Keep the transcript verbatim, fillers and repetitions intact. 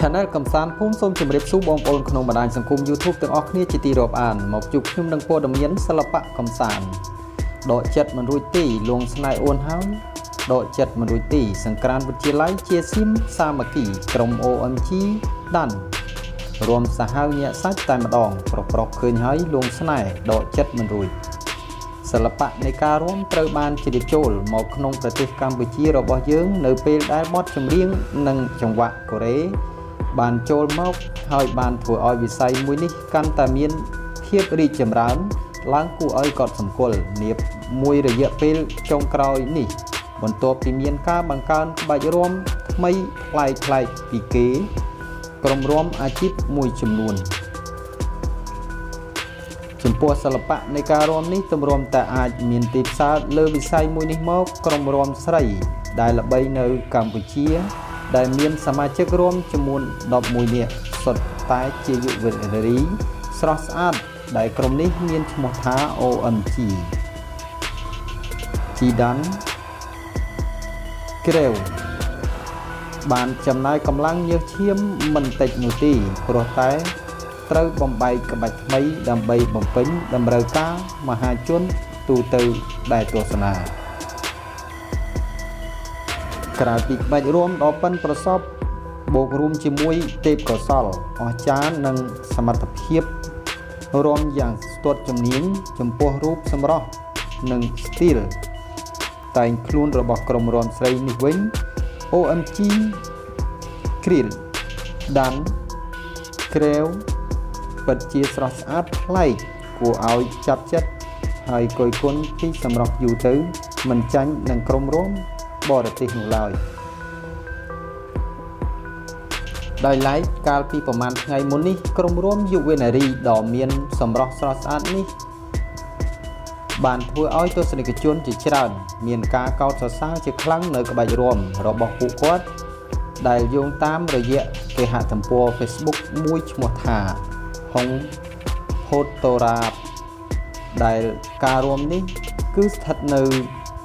Channel កំសាន្តភូមិសូមជម្រាបសួរបងប្អូនក្នុងបណ្ដាញសង្គម YouTube ទាំងអស់គ្នាជាទីរាប់អានមកជួបខ្ញុំនឹងព័ត៌មានសិល្បៈកំសាន្តដកចិត្តមិនរួចទីលងស្នែអូនហៅដកចិត្តមិនរួចទីសង្ក្រាន្តវិទ្យាល័យជាស៊ីមសាមគ្គីក្រុម O M G ដាន់រួមសាហាវញាក់សាច់តែម្ដងប្រុសៗឃើញហើយលងស្នែដកចិត្តមិនរួច សិល្បៈនៃការរួមត្រូវបានជ្រាបចូលមកក្នុងប្រទេសកម្ពុជារបស់យើងនៅពេលដែលបទចម្រៀងនិងចង្វាក់កូរ៉េបានចូលមកហើយបានធ្វើឲ្យវិស័យមួយនេះកាន់តែមានភាពរីកចម្រើនឡើងគួរឲ្យ ចំពោះសិល្បៈនៃការរួមនេះទម្រាំតែអាចមានទីផ្សារលើវិស័យមួយនេះមកក្រុមរួមស្រីដែលល្បីនៅកម្ពុជាដែលមានសមាជិករួមចំនួន 11 នាក់សុទ្ធតែជាយុវនារីស្រស់ស្អាតដែលក្រុមនេះមានឈ្មោះថា O M G ជីដាន់ ក្រេវ បានចំណាយកម្លាំងញើសឈាមមិនតិចនោះទេព្រោះតែ ត្រូវបំបីក្បាច់ថ្មីដើម្បីបំពេញតម្រូវការមហាជនទូទៅដែលទស្សនាក្រៅពីក្បាច់រួមដ៏ប៉ិនប្រសប់បូករួមជាមួយទេពកោសល្យអស្ចារ្យនិងសមត្ថភាពរួមយ៉ាងស្ទាត់ជំនាញចំពោះរូបសម្រស់និងស្ទីលតែងខ្លួនរបស់ក្រុមរំស្រីនេះវិញ O M G គ្រីលដាន់ក្រេវ ពិតជាស្រស់ស្អាតប្លែកគួរឲ្យចាប់ចិត្តហើយគយគន់ពីសម្រាប់យូរទៅមិនចាញ់នឹងក្រុមរួមបរទេសនោះឡើយដោយឡែកកាលពីប្រមាណថ្ងៃមុននេះក្រុមរួមយុវនារីដ៏មានសម្រស់ស្រស់ស្អាតនេះបានធ្វើឲ្យទស្សនិកជនជាច្រើនមានការកោតសរសើរជាខ្លាំងនៅក្បាច់រួមរបស់ពួកគាត់ដែលយោងតាមរយៈគេហទំព័រ Facebook មួយឈ្មោះថា ហងហូតតូរ៉ាបដែលការរួមនេះគឺស្ថិតនៅ